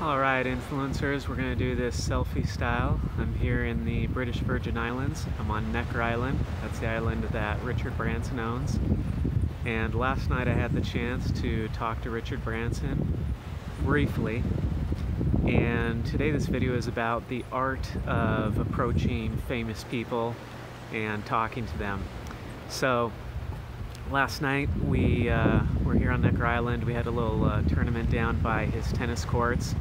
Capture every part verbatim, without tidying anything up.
Alright influencers, we're going to do this selfie style. I'm here in the British Virgin Islands. I'm on Necker Island. That's the island that Richard Branson owns. And last night I had the chance to talk to Richard Branson briefly. And today this video is about the art of approaching famous people and talking to them. So last night we uh, were here on Necker Island. We had a little uh, tournament down by his tennis courts,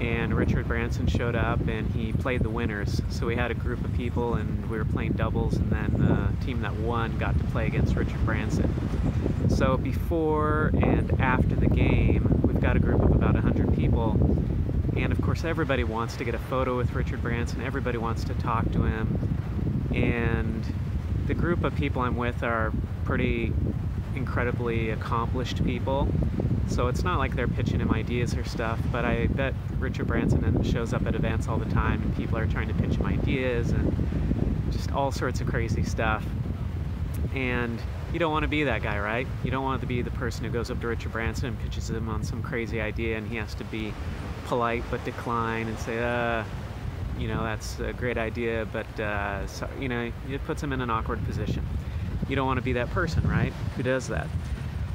and Richard Branson showed up and he played the winners. So we had a group of people and we were playing doubles, and then the team that won got to play against Richard Branson. So before and after the game, we've got a group of about one hundred people, and of course everybody wants to get a photo with Richard Branson. Everybody wants to talk to him, and the group of people I'm with are pretty incredibly accomplished people, so it's not like they're pitching him ideas or stuff, but I bet Richard Branson shows up at events all the time and people are trying to pitch him ideas and just all sorts of crazy stuff. And you don't want to be that guy, right? You don't want to be the person who goes up to Richard Branson and pitches him on some crazy idea and he has to be polite but decline and say, uh, you know, that's a great idea, but, uh, so, you know, it puts him in an awkward position. You don't want to be that person, right? Who does that?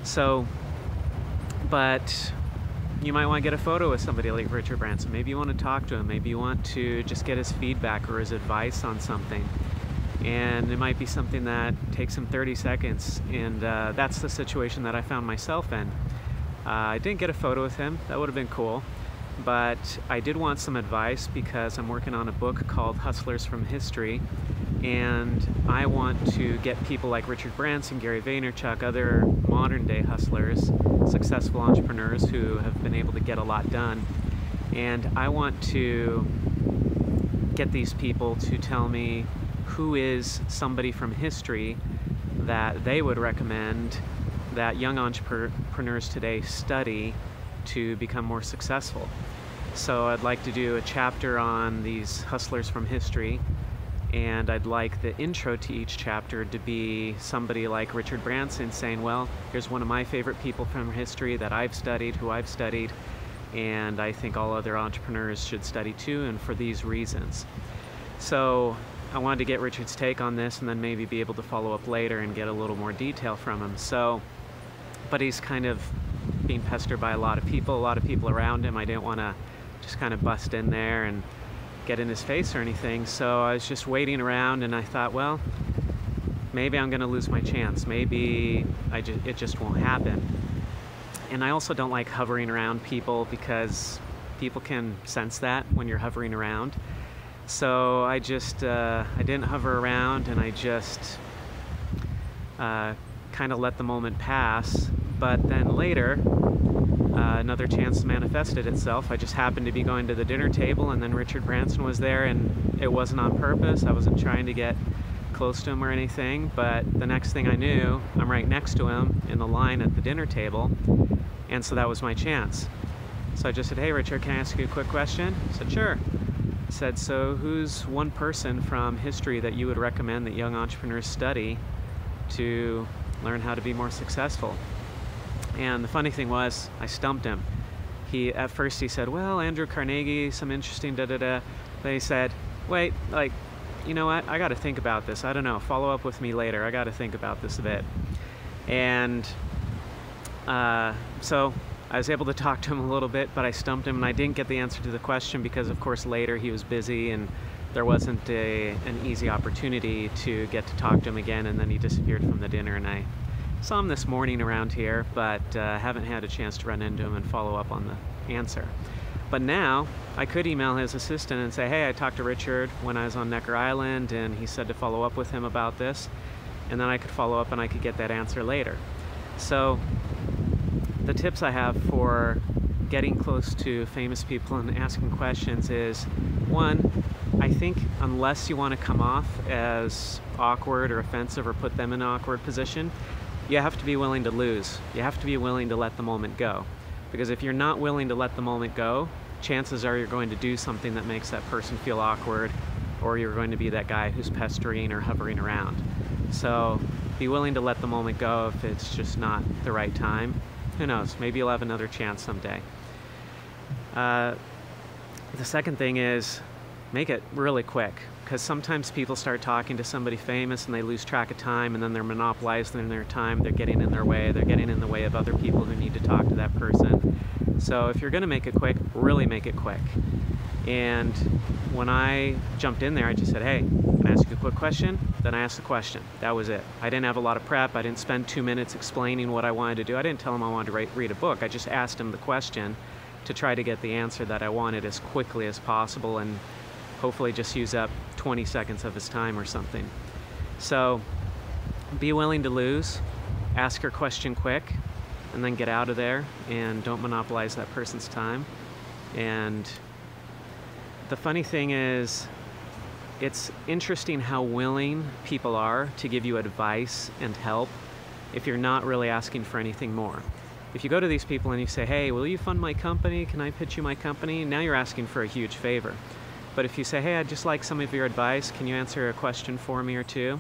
So, but you might want to get a photo with somebody like Richard Branson. Maybe you want to talk to him. Maybe you want to just get his feedback or his advice on something. And it might be something that takes him thirty seconds. And uh, that's the situation that I found myself in. Uh, I didn't get a photo with him. That would have been cool. But I did want some advice because I'm working on a book called Hustlers from History. And I want to get people like Richard Branson, Gary Vaynerchuk, other modern-day hustlers, successful entrepreneurs who have been able to get a lot done. And I want to get these people to tell me who is somebody from history that they would recommend that young entrepreneurs today study to become more successful. So I'd like to do a chapter on these hustlers from history. And I'd like the intro to each chapter to be somebody like Richard Branson saying, well, here's one of my favorite people from history that I've studied, who I've studied, and I think all other entrepreneurs should study too, and for these reasons. So I wanted to get Richard's take on this and then maybe be able to follow up later and get a little more detail from him. So, but he's kind of being pestered by a lot of people, a lot of people around him. I didn't want to just kind of bust in there and get in his face or anything, so I was just waiting around, and I thought, well, maybe I'm gonna lose my chance, maybe I ju it just won't happen. And I also don't like hovering around people because people can sense that when you're hovering around. So I just uh, I didn't hover around, and I just uh, kind of let the moment pass. But then later Uh, another chance manifested itself. I just happened to be going to the dinner table, and then Richard Branson was there, and it wasn't on purpose. I wasn't trying to get close to him or anything, but the next thing I knew, I'm right next to him in the line at the dinner table, and so that was my chance. So I just said, hey Richard, can I ask you a quick question? He said, sure. I said, so who's one person from history that you would recommend that young entrepreneurs study to learn how to be more successful? And the funny thing was, I stumped him. He, at first he said, well, Andrew Carnegie, some interesting da-da-da. Then he said, wait, like, you know what? I gotta think about this. I don't know, follow up with me later. I gotta think about this a bit. And uh, so I was able to talk to him a little bit, but I stumped him, and I didn't get the answer to the question because, of course, later he was busy and there wasn't a, an easy opportunity to get to talk to him again, and then he disappeared from the dinner, and I saw him this morning around here, but uh, haven't had a chance to run into him and follow up on the answer. But now I could email his assistant and say, hey, I talked to Richard when I was on Necker Island, and he said to follow up with him about this, and then I could follow up and I could get that answer later. So the tips I have for getting close to famous people and asking questions is, one, I think unless you want to come off as awkward or offensive or put them in an awkward position, you have to be willing to lose. You have to be willing to let the moment go. Because if you're not willing to let the moment go, chances are you're going to do something that makes that person feel awkward, or you're going to be that guy who's pestering or hovering around. So be willing to let the moment go if it's just not the right time. Who knows, maybe you'll have another chance someday. Uh, the second thing is make it really quick, because sometimes people start talking to somebody famous and they lose track of time, and then they're monopolized in their time, they're getting in their way, they're getting in the way of other people who need to talk to that person. So if you're going to make it quick, really make it quick. And when I jumped in there, I just said, hey, can I ask you a quick question? Then I asked the question. That was it. I didn't have a lot of prep. I didn't spend two minutes explaining what I wanted to do. I didn't tell him I wanted to write, read a book. I just asked him the question to try to get the answer that I wanted as quickly as possible, and hopefully just use up twenty seconds of his time or something. So be willing to lose, ask your question quick, and then get out of there, and don't monopolize that person's time. And the funny thing is, it's interesting how willing people are to give you advice and help if you're not really asking for anything more. If you go to these people and you say, hey, will you fund my company? Can I pitch you my company? Now you're asking for a huge favor. But if you say, hey, I'd just like some of your advice, can you answer a question for me or two?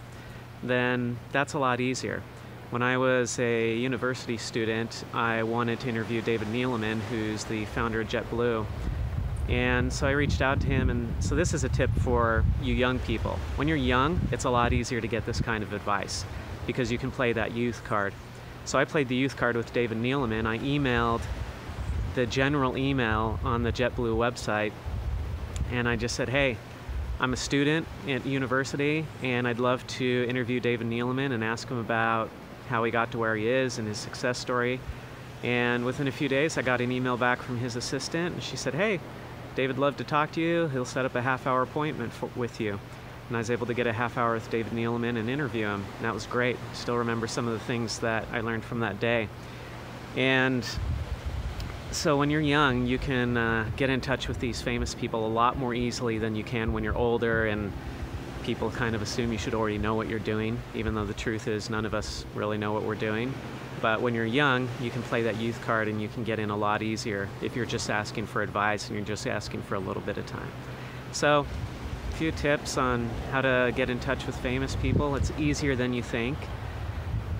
Then that's a lot easier. When I was a university student, I wanted to interview David Neeleman, who's the founder of JetBlue. And so I reached out to him, and so this is a tip for you young people. When you're young, it's a lot easier to get this kind of advice because you can play that youth card. So I played the youth card with David Neeleman. I emailed the general email on the JetBlue website, and I just said, hey, I'm a student at university, and I'd love to interview David Neeleman and ask him about how he got to where he is and his success story. And within a few days, I got an email back from his assistant, and she said, hey, David loved to talk to you. He'll set up a half-hour appointment for, with you. And I was able to get a half hour with David Neeleman and interview him. And that was great. I still remember some of the things that I learned from that day. And so when you're young, you can uh, get in touch with these famous people a lot more easily than you can when you're older, and people kind of assume you should already know what you're doing, even though the truth is none of us really know what we're doing. But when you're young, you can play that youth card, and you can get in a lot easier if you're just asking for advice and you're just asking for a little bit of time. So a few tips on how to get in touch with famous people. It's easier than you think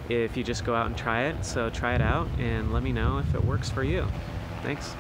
if you just go out and try it. So try it out and let me know if it works for you. Thanks.